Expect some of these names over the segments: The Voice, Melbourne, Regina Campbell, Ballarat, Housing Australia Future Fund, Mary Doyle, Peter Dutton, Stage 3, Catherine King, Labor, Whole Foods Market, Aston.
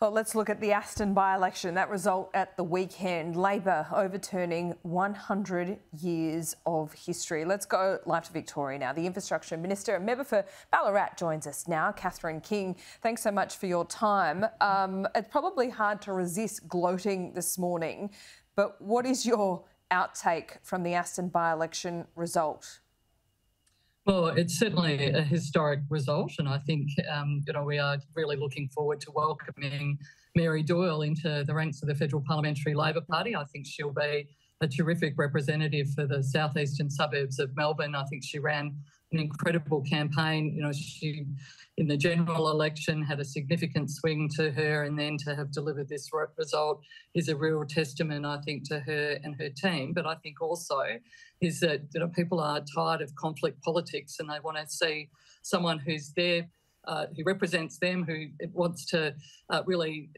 Well, let's look at the Aston by-election. That result at the weekend. Labor overturning 100 years of history. Let's go live to Victoria now. The Infrastructure Minister and member for Ballarat joins us now, Catherine King. Thanks so much for your time. It's probably hard to resist gloating this morning, but what is your outtake from the Aston by-election result? Well, it's certainly a historic result, and I think we are really looking forward to welcoming Mary Doyle into the ranks of the Federal Parliamentary Labor Party. I think she'll be a terrific representative for the southeastern suburbs of Melbourne. I think she ran an incredible campaign. You know, she in the general election had a significant swing to her, and then to have delivered this result is a real testament, I think, to her and her team. But I think also is that, you know, people are tired of conflict politics and they want to see someone who's there, who represents them, who wants to really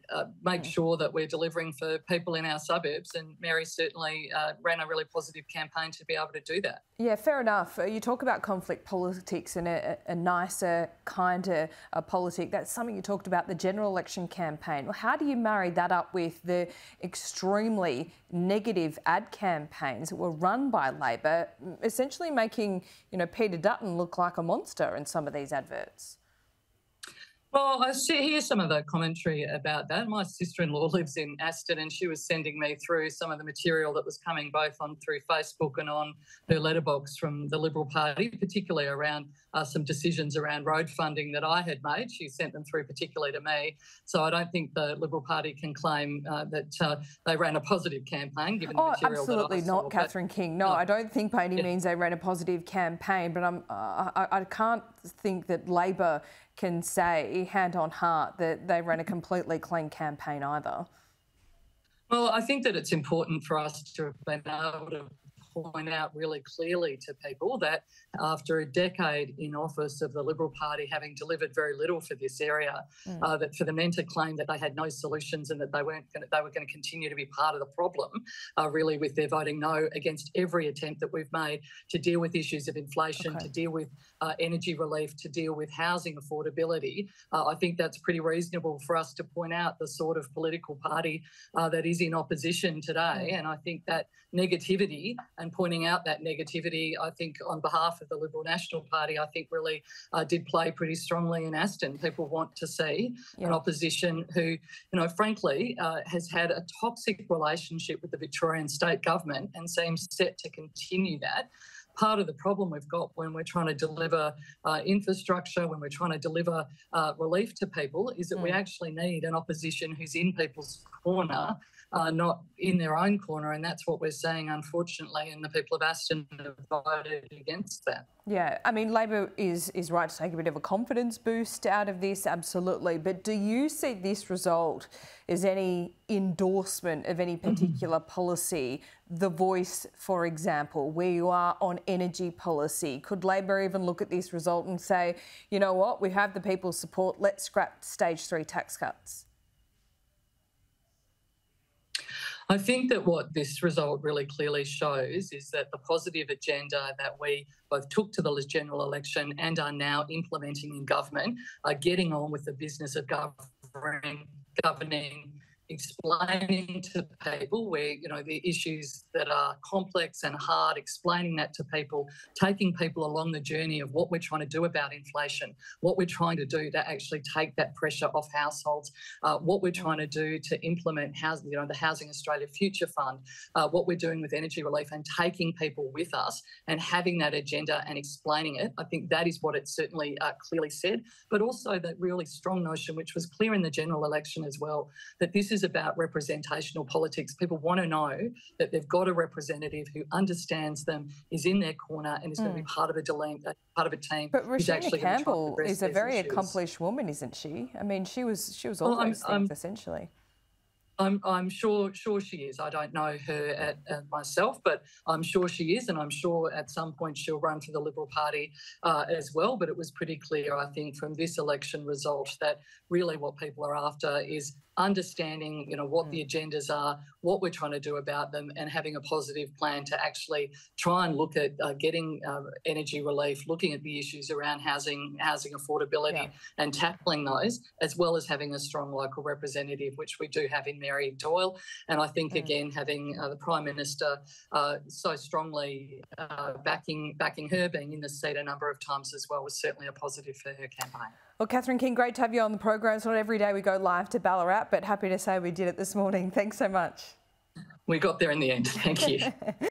make sure that we're delivering for people in our suburbs. And Mary certainly ran a really positive campaign to be able to do that. Yeah, fair enough. You talk about conflict politics and a nicer, kinder politic. That's something you talked about, the general election campaign. Well, how do you marry that up with the extremely negative ad campaigns that were run by Labor, essentially making, you know, Peter Dutton look like a monster in some of these adverts? Well, I hear some of the commentary about that. My sister-in-law lives in Aston, and she was sending me through some of the material that was coming both on through Facebook and on her letterbox from the Liberal Party, particularly around some decisions around road funding that I had made. She sent them through particularly to me. So I don't think the Liberal Party can claim that they ran a positive campaign, given the material that I saw. Absolutely not, Catherine King. No, I don't think by any means they ran a positive campaign, but I can't think that Labor can say, hand on heart, that they ran a completely clean campaign either. Well, I think that it's important for us to have been able to point out really clearly to people that after a decade in office of the Liberal Party having delivered very little for this area, that for them to claim that they had no solutions and that they were going to continue to be part of the problem, really with their voting no against every attempt that we've made to deal with issues of inflation, to deal with energy relief, to deal with housing affordability. I think that's pretty reasonable for us to point out the sort of political party that is in opposition today. And I think that negativity and pointing out that negativity, I think, on behalf of the Liberal National Party, I think really did play pretty strongly in Aston. People want to see an opposition who, you know, frankly, has had a toxic relationship with the Victorian state government and seems set to continue that. Part of the problem we've got when we're trying to deliver infrastructure, when we're trying to deliver relief to people, is that we actually need an opposition who's in people's corner, not in their own corner, and that's what we're seeing, unfortunately, and the people of Aston have voted against that. Yeah, I mean, Labor is right to take a bit of a confidence boost out of this, absolutely, but do you see this result as any endorsement of any particular policy? The Voice, for example, where you are on energy policy. Could Labor even look at this result and say, you know what, we have the people's support, let's scrap Stage 3 tax cuts? I think that what this result really clearly shows is that the positive agenda that we both took to the general election and are now implementing in government are getting on with the business of governing, explaining to people where, you know, the issues that are complex and hard, explaining that to people, taking people along the journey of what we're trying to do about inflation, what we're trying to do to actually take that pressure off households, what we're trying to do to implement housing, you know, the Housing Australia Future Fund, what we're doing with energy relief, and taking people with us and having that agenda and explaining it. I think that is what it certainly clearly said, but also that really strong notion, which was clear in the general election as well, that this is about representational politics. People want to know that they've got a representative who understands them, is in their corner, and is going to be part of a team. But Regina Campbell is a very accomplished woman, isn't she? I mean, she was all those things essentially. I'm sure she is. I don't know her myself, but I'm sure she is, and I'm sure at some point she'll run for the Liberal Party as well. But it was pretty clear, I think, from this election result that really what people are after is understanding, you know, what the agendas are, what we're trying to do about them, and having a positive plan to actually try and look at getting energy relief, looking at the issues around housing affordability, and tackling those, as well as having a strong local representative, which we do have in Mary Doyle. And I think, again, having the Prime Minister so strongly backing her, being in the seat a number of times as well, was certainly a positive for her campaign. Well, Catherine King, great to have you on the program. It's not every day we go live to Ballarat, but happy to say we did it this morning. Thanks so much. We got there in the end. Thank you.